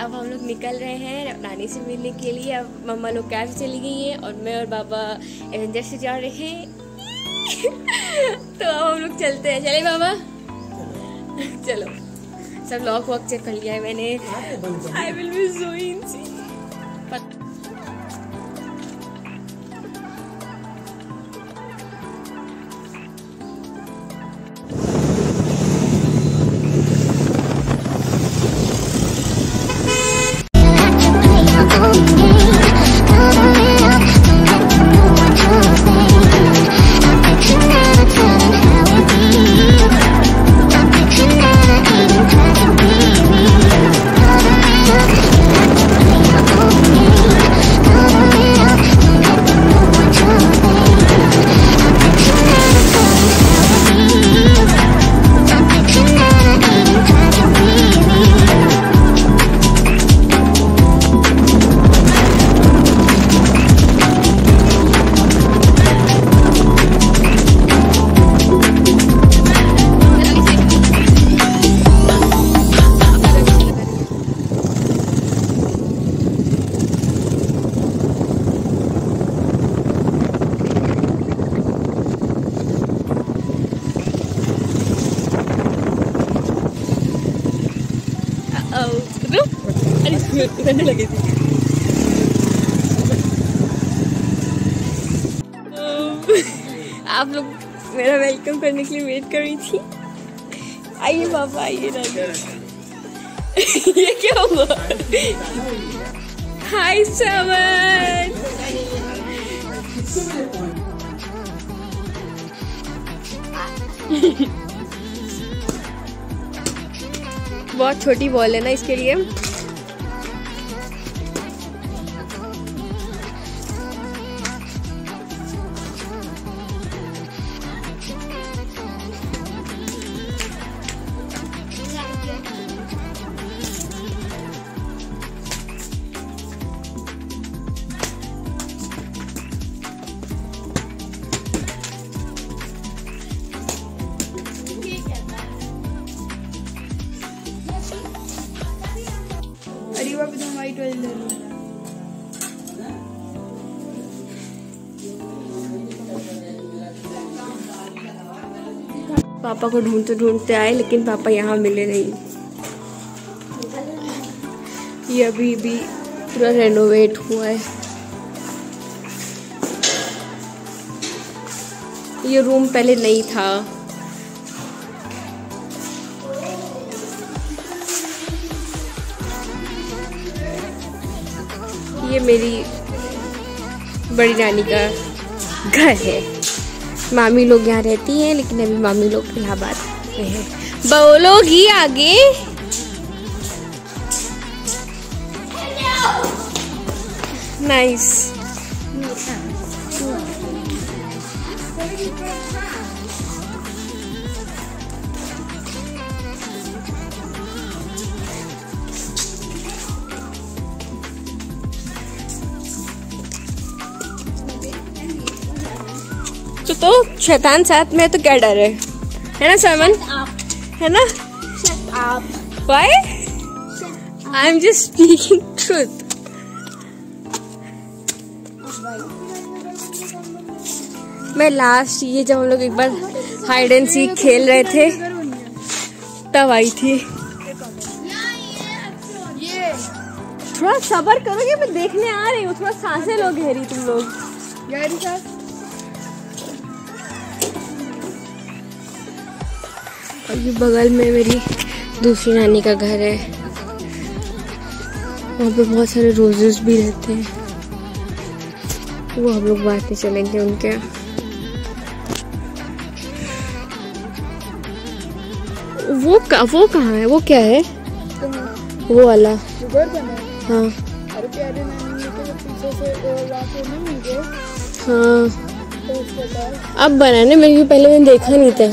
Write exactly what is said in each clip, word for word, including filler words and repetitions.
अब हम लोग निकल रहे हैं नानी से मिलने के लिए। अब मम्मा लोग कैब से चली गई है और मैं और बाबा एवेंजर से जा रहे हैं। तो अब हम लोग चलते हैं। चले बाबा, चलो। सब लॉक वॉक चेक कर लिया है मैंने। I will be so easy. ठंड लगी थी। आप लोग मेरा वेलकम करने के लिए वेट कर रही थी। आइए पापा, आइए। ये क्या हुआ? हाय सावन। बहुत छोटी बॉल है ना इसके लिए। पापा को ढूंढते ढूंढते आए लेकिन पापा यहाँ मिले नहीं। ये अभी भी पूरा रेनोवेट हुआ है। ये रूम पहले नहीं था। ये मेरी बड़ी नानी का घर है। मामी लोग यहाँ रहती हैं लेकिन अभी मामी लोग इलाहाबाद में हैं। बोलोगी आगे। नाइस। तो शैतान साथ में है तो क्या डर है, है ना सामन? है ना? Why? I'm just speaking truth. मैं लास्ट ये जब हम लोग एक बार हाइड एंड सीक खेल रहे थे तब आई थी। थोड़ा सब्र करोगे, मैं देखने आ रही हूँ। थोड़ा सांसें लो गहरी तुम लोग। गहरी सांस। और ये बगल में मेरी दूसरी नानी का घर है। वहाँ पे बहुत सारे रोजेस भी रहते हैं। वो हम लोग बातें चलेंगे उनके। वो का, वो कहाँ है? वो क्या है? वो वाला घर बना है। हाँ। अरे प्यारे नानी के पीछे से रास्ते में मिले। हाँ। अब बना है, मैंने पहले मैंने देखा नहीं था।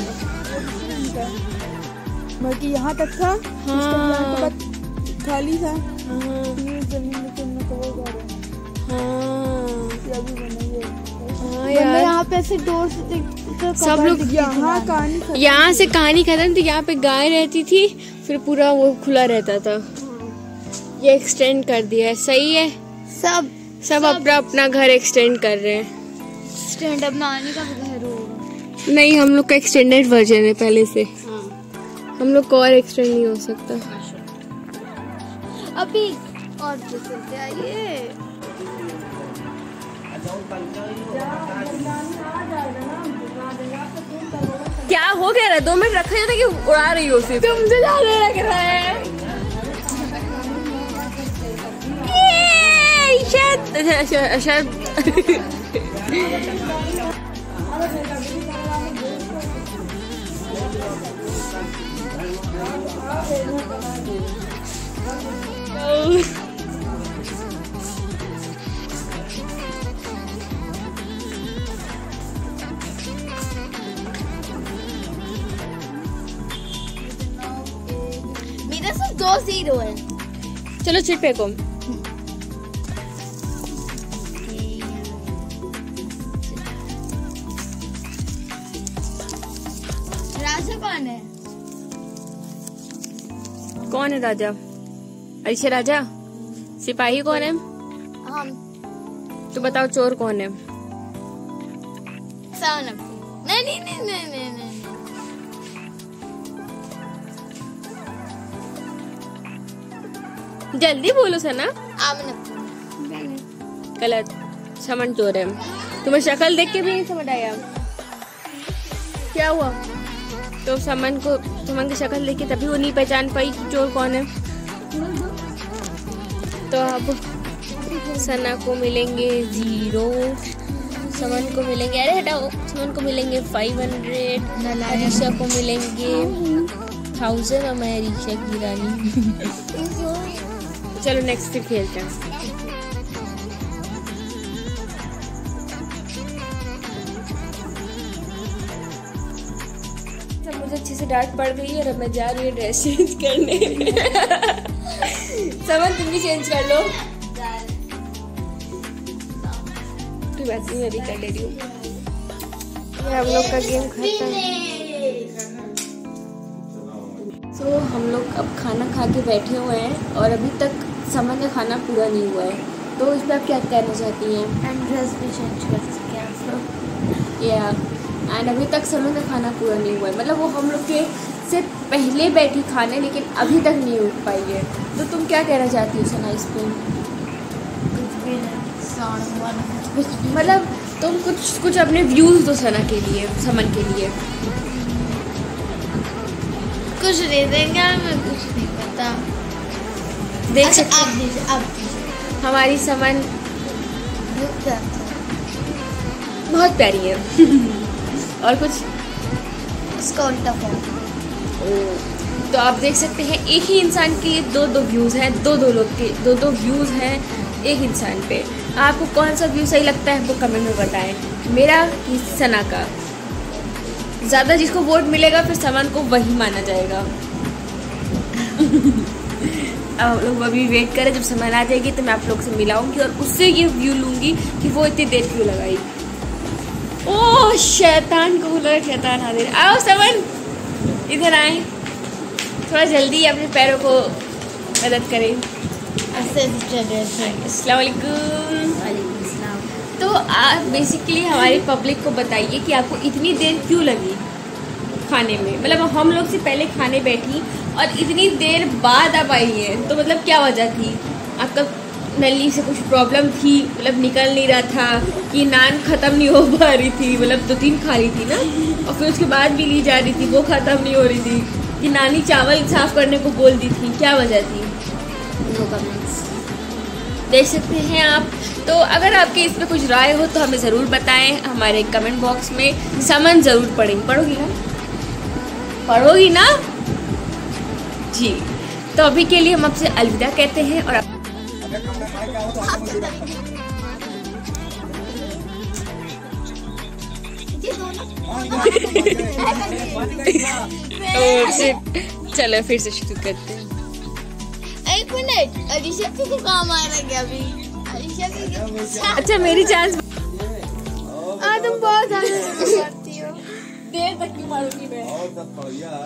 बाकी यहाँ तक था। हाँ। खाली था। हाँ। यहाँ पे ऐसे डोर से सब लोग यहाँ कहानी यहाँ से कहानी खत्म थी। यहाँ पे गाय रहती थी, फिर पूरा वो खुला रहता था। ये एक्सटेंड कर दिया है। सही है, सब सब अपना अपना घर एक्सटेंड कर रहे हैं। एक्सटेंड अब नानी का घर होगा। नहीं, हम लोग का एक्सटेंडेड वर्जन है पहले से। हाँ। हम लोग को और एक्सटेंड नहीं हो सकता। अभी और चलते आइए। क्या हो गया रहा? दो मिनट रखा जाता कि उड़ा रही हो सिर्फ। तुमसे जाने लग रहा है। शायद शायद मेरा सिर्फ दो जीरो है। चलो चिपे को कौन है? कौन है राजा? अरे राजा सिपाही कौन है? हम। तो बताओ चोर कौन है? सौनक। नहीं नहीं नहीं नहीं नहीं नहीं जल्दी बोलो सना। आमनक। गलत, समन चोर है। तुम्हें शक्ल देख के भी नहीं समझ आया क्या हुआ? तो समन को समन की शक्ल देखी तभी वो नहीं पहचान पाई कि चोर कौन है। तो अब सना को मिलेंगे जीरो, समन को मिलेंगे अरे हटाओ समन को मिलेंगे फाइव हंड्रेड अरीशा को मिलेंगे थाउजेंड और मैं अरीशा की रानी। चलो नेक्स्ट फिर खेलते हैं। अच्छे से डांट पड़ गई और अब मैं जा रही हूँ ड्रेस चेंज करने। समन तुम भी चेंज कर लो। तो बात नहीं मेरी कर ले रही हूँ। ये हम लोग का गेम खत्म है। सो हम लोग अब खाना खा के बैठे हुए हैं और अभी तक समन का खाना पूरा नहीं हुआ है। तो इस पर आप क्या कहना चाहती हैं? एंड ड्रेस भी चेंज कर सकते हैं आप लोग। या एंड अभी तक समय का खाना पूरा नहीं हुआ है, मतलब वो हम लोग के से पहले बैठी खाने लेकिन अभी तक नहीं उठ पाई है। तो तुम क्या कहना चाहती हो सना इस पर? मतलब तुम कुछ कुछ अपने व्यूज़ दो सना के लिए, समन के लिए। कुछ दे देंगे, हमें कुछ नहीं पता। देख सकते आप दीजिए, आप दीजिए। हमारी समन बहुत प्यारी है। और कुछ इसका उल्टा फॉर्म। तो आप देख सकते हैं एक ही इंसान के लिए दो दो व्यूज़ हैं, दो दो लोग के दो दो व्यूज़ हैं एक इंसान पे। आपको कौन सा व्यू सही लगता है हमको कमेंट में बताएं। मेरा कि सना का ज़्यादा जिसको वोट मिलेगा फिर समन को वही माना जाएगा। आप लोग अभी वेट करें, जब समन आ जाएगी तो मैं आप लोग से मिलाऊँगी और उससे ये व्यू लूँगी कि वो इतनी देर क्यों लगाई। ओ शैतान को बुला, शैतान हाजिर। आओ समन इधर आए, थोड़ा जल्दी अपने पैरों को मदद करें। अस्सलाम वालेकुम। तो आप बेसिकली हमारी पब्लिक को बताइए कि आपको इतनी देर क्यों लगी खाने में, मतलब हम लोग से पहले खाने बैठी और इतनी देर बाद आप आई हैं, तो मतलब क्या वजह थी? आपका नली से कुछ प्रॉब्लम थी, मतलब निकल नहीं रहा था कि नान ख़त्म नहीं हो पा रही थी, मतलब दो तीन खा रही थी ना और फिर उसके बाद भी ली जा रही थी वो ख़त्म नहीं हो रही थी, कि नानी चावल साफ़ करने को बोल दी थी, क्या वजह थी? No comments. देख सकते हैं आप। तो अगर आपके इस पर कुछ राय हो तो हमें ज़रूर बताएं हमारे कमेंट बॉक्स में। समन ज़रूर पढ़ेंगे, पढ़ोगी ना? पढ़ोगी ना जी। तो अभी के लिए हम आपसे अलविदा कहते हैं और चलो फिर से शुरू करते हैं। एक मिनट, अरीशा को काम आ रहा है अभी। अरीशा अच्छा मेरी चांस। तुम बहुत देर तक क्यों मारूंगी मैं,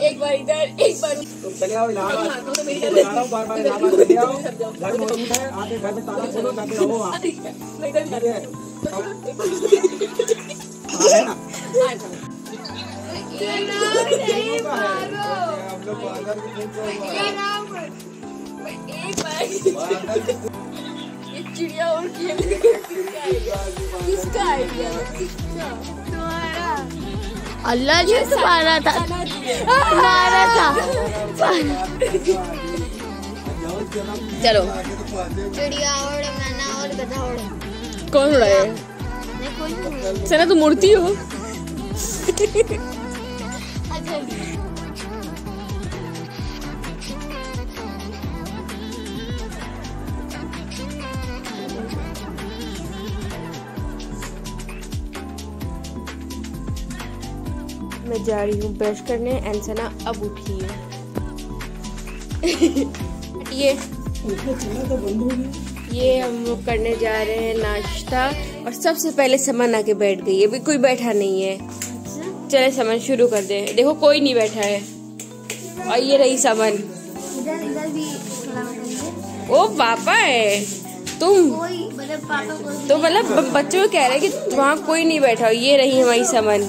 एक बार इधर एक बार। तो चले आओ इलाहाबाद, तो मेरी बार बार इलाहाबाद चले आओ, घर मौजूद है, आके घर में ताला खोलो, जाके रहो। नहीं तो नहीं है ना, नहीं मारो हम लोग अंदर भी नहीं मारो। एक बार चिड़िया और खेल किसका आइडिया तुम्हारा? अल्लाह जी से मारा था, मारा था। चलो चिड़िया और मैना और गधा और कौन उड़ा है? सना तुम मूर्ति हो। मैं जा रही हूँ ब्रश करने एंड सना अब उठी है। ये ये हम लोग करने जा रहे हैं नाश्ता, और सबसे पहले समन आके बैठ गई है, अभी कोई बैठा नहीं है। चले समन शुरू कर दे। देखो कोई नहीं बैठा है, और ये रही समन। ओ पापा है तुम, तो मतलब बच्चों कह रहे हैं कि वहाँ कोई नहीं बैठा। ये रही हमारी समन।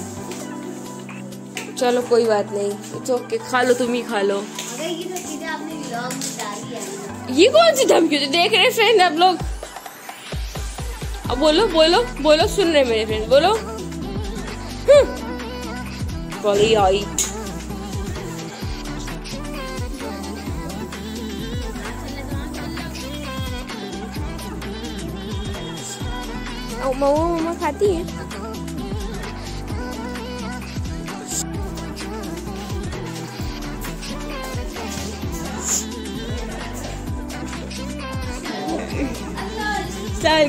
चलो कोई बात नहीं, इट्स ओके, खा लो, तुम ही खा लो। अगर ये सब चीजें आपने व्लॉग में डाली है, ये कौन सी धमकी देख रहे फ्रेंड आप लोग? अब बोलो बोलो बोलो, सुन रहे मेरे फ्रेंड, बोलो बोली आई। मम्मा मम्मा खाती है।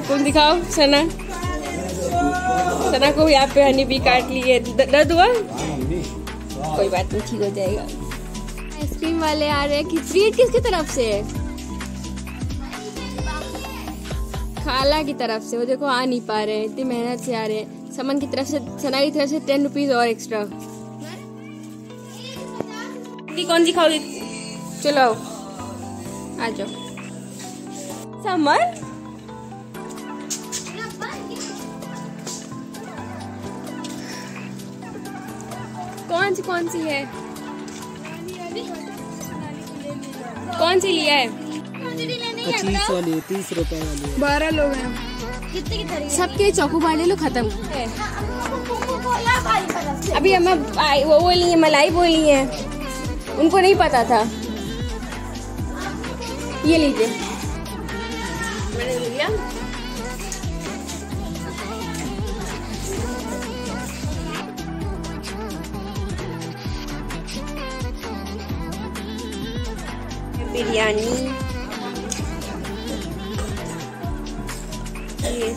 कौन दिखाओ? सना सना को यहाँ पे हनी भी काट ली है, दर्द हुआ? कोई बात नहीं, ठीक हो जाएगा। आइसक्रीम वाले आ रहे हैं। ट्रीट किसकी तरफ से है? खाला की तरफ से। वो देखो आ नहीं पा रहे हैं, इतनी मेहनत से आ रहे हैं। समन की तरफ से, सना की तरफ से टेन रुपीज और एक्स्ट्रा। कौन सी खाओगी? चलो आ जाओ। समन कौन सी कौन सी है? कौन सी लिया है? पच्चीस वाली, तीस रुपए वाली। बारह लोग हैं, कितने की खरीद? सबके चौकू वाले लोग खत्म। अभी हम वो बोली है, मलाई बोली है, उनको नहीं पता था। ये लीजिए, मैंने लिया। बिरयानी, ये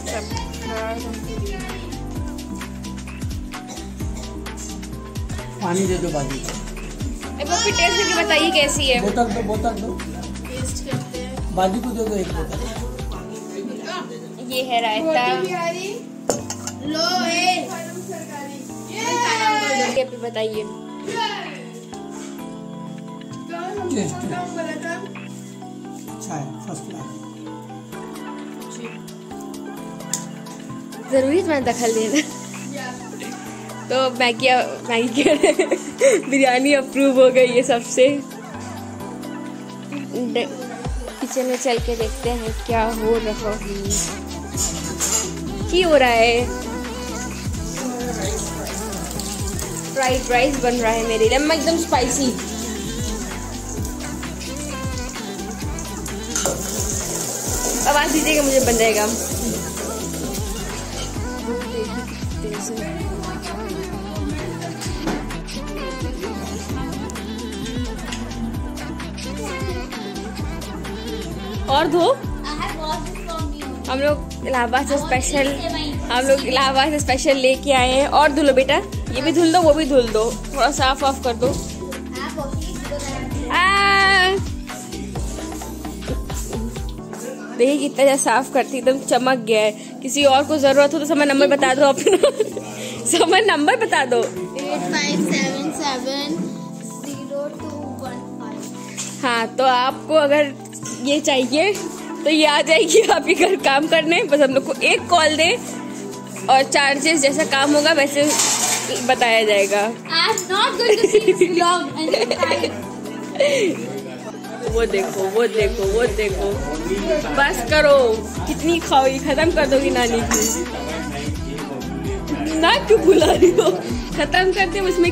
सब पानी दे दो बाजी। एक बार फिर टेस्ट करके बताइए कैसी है। बोतल दो, बोतल दो, टेस्ट करते हैं। बाजी को दे दो एक बोतल। ये है रायता। लो है, बताइए अच्छा है, फर्स्ट क्लास। जरूरी मैं दखल लेना। तो मैगी मैगी बिरयानी अप्रूव हो गई है सबसे। किचन में चल के देखते हैं क्या हो रहा है, क्या हो रहा है। फ्राइड राइस बन रहा है मेरे लिए, मैं एकदम स्पाइसी। आवाज दीजिएगा मुझे, बन जाएगा। और दो हम लोग इलाहाबाद से स्पेशल, हम लोग इलाहाबाद से स्पेशल लेके आए हैं। और धुलो बेटा, ये भी धुल दो, वो भी धुल दो, थोड़ा साफ ऑफ कर दो। देखिए कितना ज़्यादा साफ करती, एकदम चमक गया है। किसी और को जरूरत हो तो समन नंबर बता दो अपना। समन नंबर बता दो। Eight five seven seven zero two one five. हाँ, तो आपको अगर ये चाहिए तो ये आ जाएगी आपके घर काम करने। बस हम लोग को एक कॉल दें और चार्जेस जैसा काम होगा वैसे बताया जाएगा। वो देखो वो देखो वो देखो, बस करो, कितनी खाओगी, खत्म कर दोगी नानी की। ना क्यों बुला रही हो, खत्म करते उसमें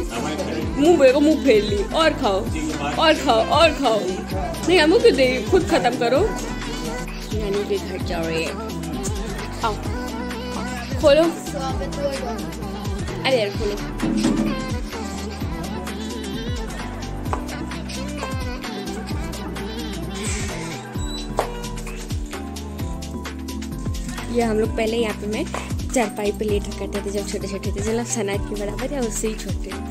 मुँह मुँह फेर ली। और खाओ और खाओ और खाओ, नहीं हम क्यों दे, खुद खत्म करो। नानी के घर जा रहे हैं। आओ खोलो, अरे यार खोलो। ये हम लोग पहले यहाँ पे मैं चारपाई पे लेटा करते थे जब छोटे छोटे थे, जब सनाज के बराबर या उससे ही छोटे।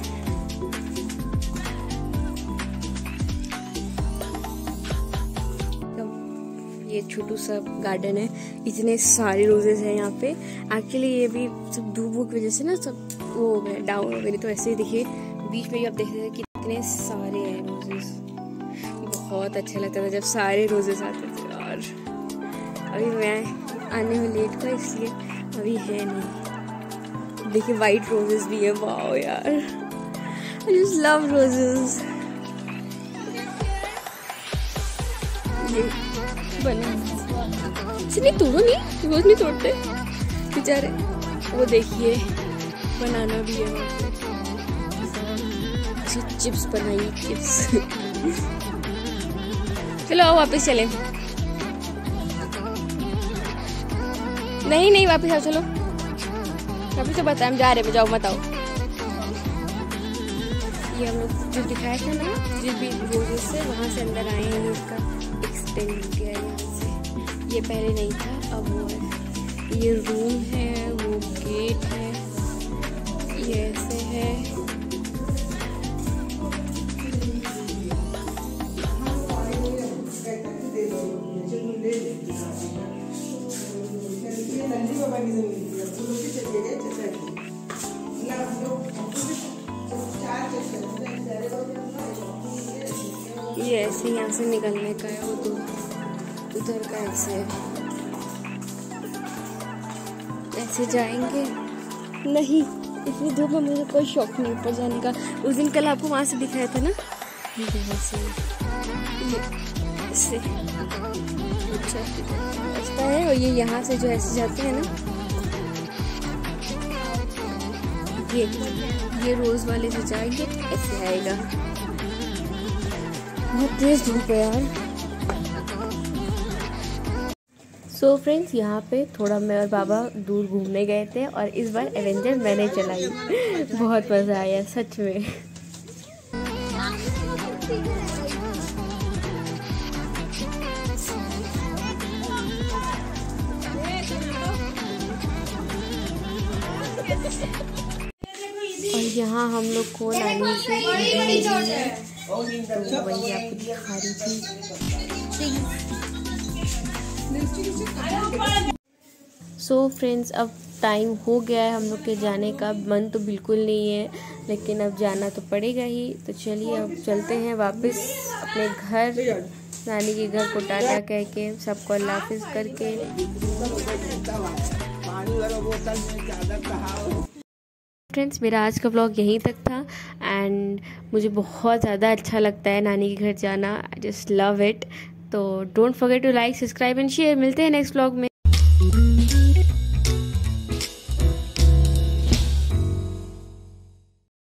ये छोटू सा गार्डन है, इतने सारे रोजेस हैं यहाँ पे। एक्चुअली ये भी सब धूप की वजह से ना सब वो हो गए, डाउन हो गए। तो ऐसे ही देखिए बीच में आप देख रहे हैं कितने सारे हैं रोजेस। बहुत अच्छा लगता था जब सारे रोजेस आते थे। और अभी मैं आने में लेट हुआ इसलिए अभी है नहीं। देखिए वाइट रोजेस भी है। वाओ यार, आई जस्ट लव रोजेस। ये बना नहीं, तोड़ो नहीं, रोज नहीं तोड़ते बेचारे। वो देखिए बनाना भी है। अच्छी चिप्स बनाई, चिप्स। चलो आओ वापस चलें। नहीं नहीं वापस आओ, चलो वापस। तो बताया हम जा रहे, जाओ मत आओ। ये हम लोग जो दिखाया था ना जिस भी रोजे से, वहाँ से अंदर आए हैं। इसका एक्सटेंड हो गया यहाँ से, ये पहले नहीं था, अब वो है। ये रूम है, वो गेट है, ये ऐसे है। ये ऐसे यहाँ से निकलने का है, वो तो उधर का ऐसे ऐसे जाएंगे। नहीं, इतनी धूप में मुझे कोई शौक नहीं ऊपर जाने का। उस दिन कल आपको वहाँ से दिखाया था ना, ऐसे अच्छा है। और ये यहाँ से जो ऐसे जाते हैं ना, ये ये रोज वाले से जाएंगे, ऐसे आएगा। बहुत तेज धूप है यार। सो फ्रेंड्स, यहाँ पे थोड़ा मैं और बाबा दूर घूमने गए थे और इस बार एवेंजर मैंने चलाई। बहुत मजा आया सच में। यहाँ हम लोग को नानी से वही आपको दिखा रही थी। सो फ्रेंड्स, अब टाइम हो गया है हम लोग के जाने का। मन तो बिल्कुल नहीं है लेकिन अब जाना तो पड़ेगा ही। तो चलिए अब चलते हैं वापस अपने घर, नानी के घर को टाटा कह के सबको अल्लाह हाफिज़ करके। फ्रेंड्स, मेरा आज का व्लॉग यहीं तक था। एंड मुझे बहुत ज़्यादा अच्छा लगता है नानी के घर जाना, आई जस्ट लव इट। तो don't forget to like, subscribe and share. मिलते हैं नेक्स्ट व्लॉग में।